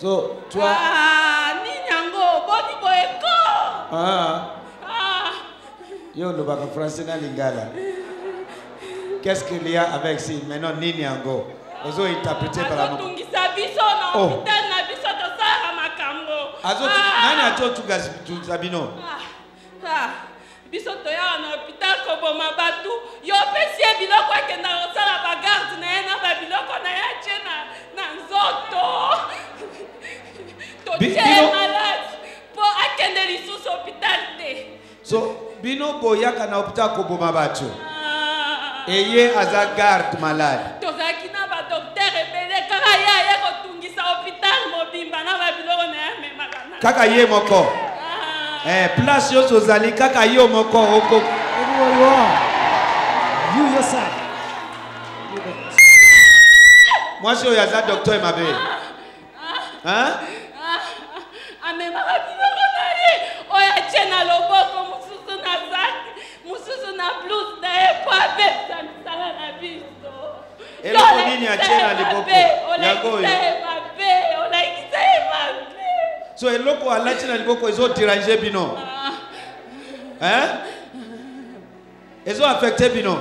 So, toi. Yo, le bac français na lingala. Qu'est-ce qu'il y a avec si maintenant Ninyango? Ozo interprété par la. Oh. Azo, nani ato tu gas tu zabino? Bisoto ya na hôpital ko boma batu yo pesie biloko ke na osala bagarde na ba biloko na ya chena na nzoto to chena malade po akende lisusu hôpital te so bino boya ka na hôpital ko boma batu eye aza garde malade to zakina ba docteur ebele kaka ya ya ko tungisa hôpital mobimba na ba biloko na ya mema kaka ye moko. Eh, place yo sozali kaka yo moko oko. You yourself. Moi je suis un docteur et ma belle. Hein? Ah mais ma belle, on a tient à l'oboko mususu na sac, mususu na blouse na e po abe ça me sala na biso. Et le bonini a tient à l'oboko. Yago. On a qui ça. So eloko alati na liboko ezo déranger bino. Hein? Ezo affecté bino.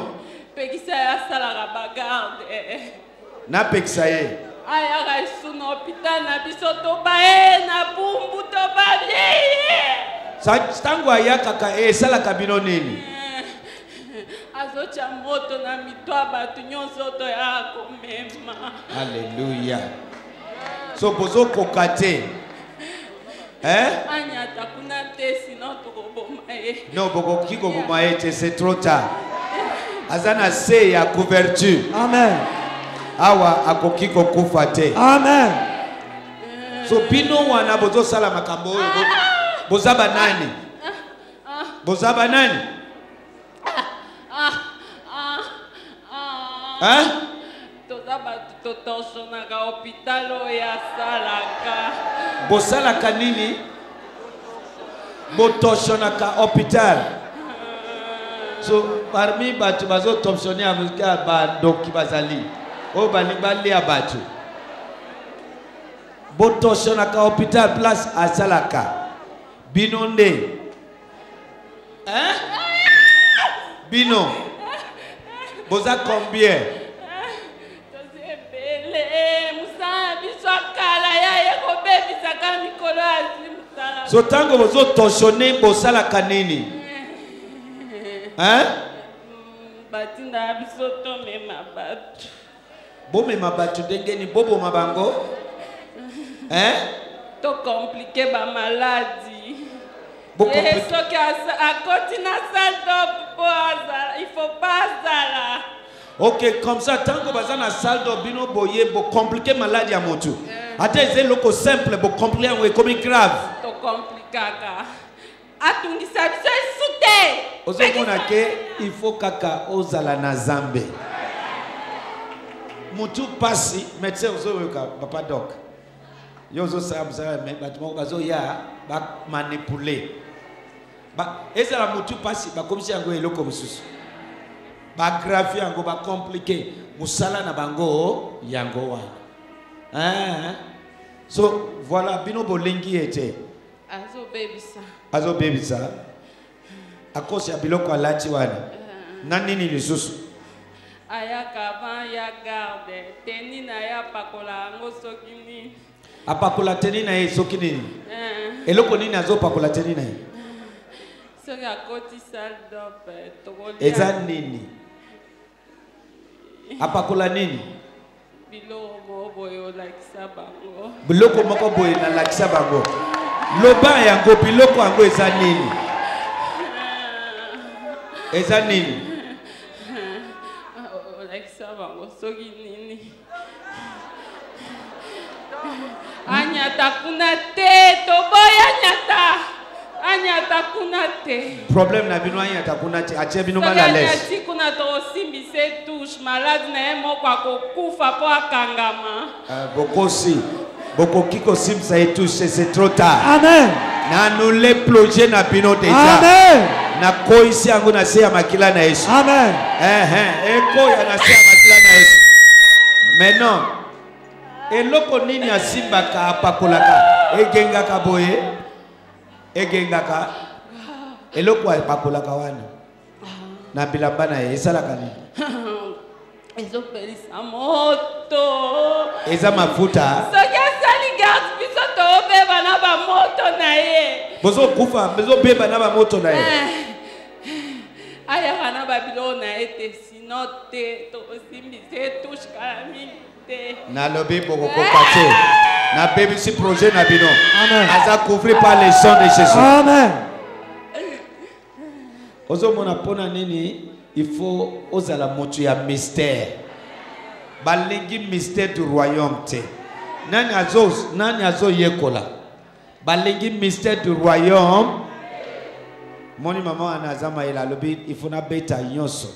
Pekisa ya sala ra bagarde. Na pekisa ye. Aya ra sunu hôpital na biso to bae na bumbu to babie. Sa stango ya kaka e sala kabino nini? Azo chamoto na mitwa batu nyonso to ya komema. Hallelujah. So bozo kokate. Non, c'est trop tard. Azana se ya couverture. Amen. Awa akoki kokufate. Amen. So bino wana bozo sala makambo boza banani. Boza banani. Hein? Bosalaka nini botoshonaka hôpital so parmi batu bazo torsionné avec ba doki bazali o balibali abatu botoshonaka hôpital place à salaka binonde hein binon boza combien so tango bozo torsionné bosala kanini hein batinda biso to mema batu bo mema batu dengeni bobo mabango hein to compliquer ba maladie bo compliquer so que à continue saldo il faut pas ça. OK, comme ça tango bazana saldo bino boye bo compliquer maladie ya motu. Attends, c'est le simple, pour compliquer ou comme grave. To complicaka. Atungi sabiso souté. Ozomona ke il faut kaka ozala na zambe. Mutu passi, médecin ozoyoka papa doc. Yozo sabza mais batimo bazo ya ba manipuler. Ba ezala mutu passi ba komisi yango eloko mususu. Ba grave yango ba compliquer. Musala na bango yango wa. Hein? So voilà binobo lengi était azo baby ça akosi abiloko alati wana nani ni lisusu ayaka van ya garde teni na ya pakola ngo sokini apakola teni na ye sokini eloko nini azo pakola teni na ye soka koti saldo to golia eza nini apakola nini biloko moko boye na lakisa bango loba yango biloko yango eza nini eza nini lakisa bango soki nini anyata kuna te toboya nyata anyata kuna te problème na bino anyata kuna te atie bino mala lese anyata kuna to simbise touche malade na moko akokufa po akangama bokosi bokoki ko simbisa et touche c'est trop tard. Amen. Na nule ploje na bino déjà. Amen. Na koisi yango na se ya makila na Yesu. Amen. Eko ya na se ya makila na Yesu. Maintenant eloko nini asimbaka apakolaka egengaka boye egengaka eloko apakolaka wana na bilamba na esalaka nini ezopelisa moto eza mafuta soki asali garde biso tobeba na ba moto na ye bozo kufa bozo beba na ba moto na ye aya kana ba bilona ete sinote to simbise tushka mini na lobby pour combattre na baby si projet na bino aza couvert par les sons de Jésus. Amen. Ozo mona pona nini il faut ozala motu ya mystère. Balengi mystère du royaume te. Nani azo yekola. Balengi mystère du royaume. Moni maman anazama ila lobby il faut na beta nyonso.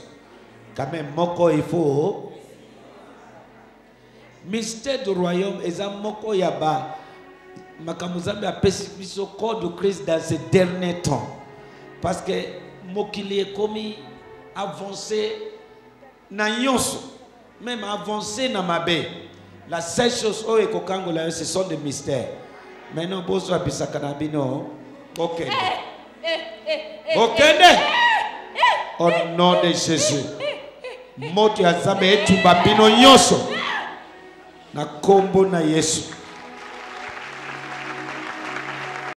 Quand même moko il faut mystère du royaume et Zamoko Yaba Makamuzambi a pessimisé au corps de Christ dans ces derniers temps. Parce que Mokili est commis avancé na yonso, même avancé na mabe. La seule chose au Ekokangola, ce sont des mystères. Maintenant, bonsoir Bisa Kanabino. Ok. Ok. Au nom de Jésus. Motu Azambe et Tubabino Yonso. Na kombo na Yesu.